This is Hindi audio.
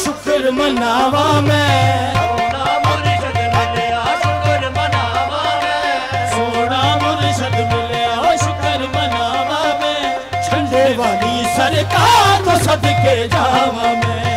शुक्र मनावा मैं, सोना मुर्शद मिलिया शुक्र मनावा मैं, झंडे वाली सरकार तो सदके जावा मैं।